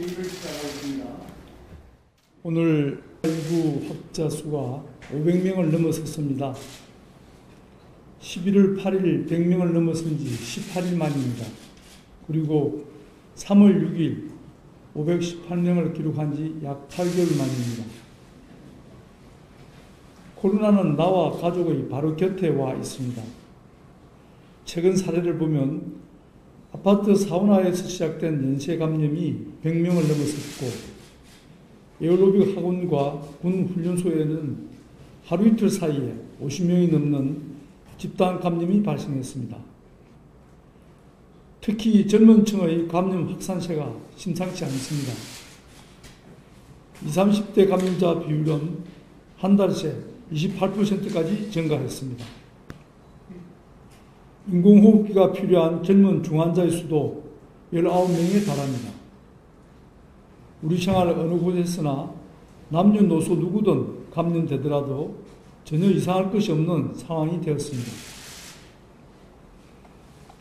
회의를 시작하겠습니다. 오늘 코로나19 확자 수가 500명을 넘어섰습니다. 11월 8일 100명을 넘어선 지 18일 만입니다. 그리고 3월 6일 518명을 기록한 지 약 8개월 만입니다. 코로나는 나와 가족의 바로 곁에 와 있습니다. 최근 사례를 보면 아파트 사우나에서 시작된 연쇄 감염이 100명을 넘어섰고 에어로빅 학원과 군 훈련소에는 하루 이틀 사이에 50명이 넘는 집단 감염이 발생했습니다. 특히 젊은 층의 감염 확산세가 심상치 않습니다. 20, 30대 감염자 비율은 한 달 새 28%까지 증가했습니다. 인공호흡기가 필요한 젊은 중환자의 수도 19명에 달합니다. 우리 생활 어느 곳에서나 남녀노소 누구든 감염되더라도 전혀 이상할 것이 없는 상황이 되었습니다.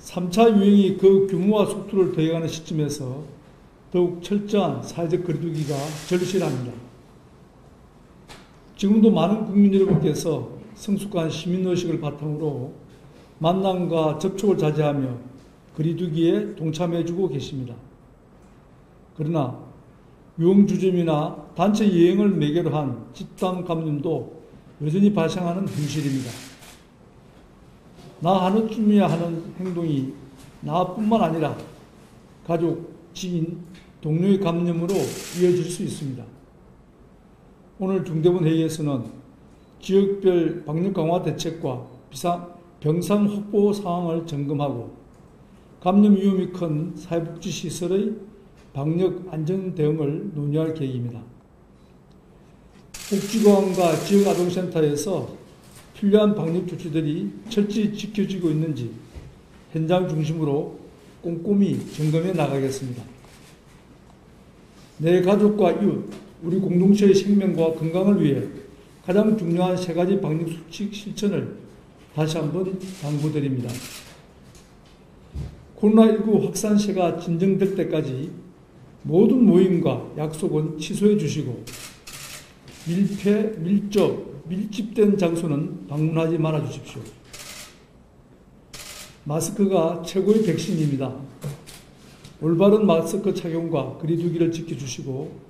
3차 유행이 그 규모와 속도를 더해가는 시점에서 더욱 철저한 사회적 거리두기가 절실합니다. 지금도 많은 국민 여러분께서 성숙한 시민의식을 바탕으로 만남과 접촉을 자제하며 거리두기에 동참해주고 계십니다. 그러나 유흥주점이나 단체 여행을 매개로 한 집단 감염도 여전히 발생하는 현실입니다. 나 하나쯤이야 하는 행동이 나뿐만 아니라 가족, 지인, 동료의 감염으로 이어질 수 있습니다. 오늘 중대본 회의에서는 지역별 방역 강화 대책과 병상 확보 상황을 점검하고 감염 위험이 큰 사회복지시설의 방역 안전 대응을 논의할 계획입니다. 복지관과 지역아동센터에서 필요한 방역 조치들이 철저히 지켜지고 있는지 현장 중심으로 꼼꼼히 점검해 나가겠습니다. 내 가족과 이웃, 우리 공동체의 생명과 건강을 위해 가장 중요한 세 가지 방역 수칙 실천을 다시 한번 당부드립니다. 코로나19 확산세가 진정될 때까지 모든 모임과 약속은 취소해 주시고 밀폐, 밀집된 장소는 방문하지 말아 주십시오. 마스크가 최고의 백신입니다. 올바른 마스크 착용과 거리두기를 지켜주시고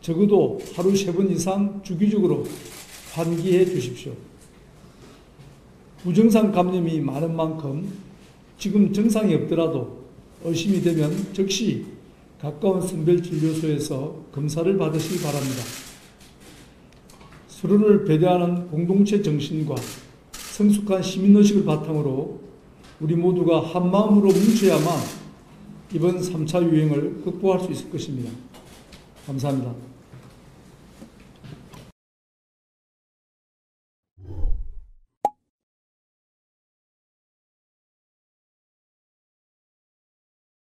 적어도 하루 3번 이상 주기적으로 환기해 주십시오. 무증상 감염이 많은 만큼 지금 증상이 없더라도 의심이 되면 즉시 가까운 선별진료소에서 검사를 받으시기 바랍니다. 서로를 배려하는 공동체 정신과 성숙한 시민의식을 바탕으로 우리 모두가 한마음으로 뭉쳐야만 이번 3차 유행을 극복할 수 있을 것입니다. 감사합니다.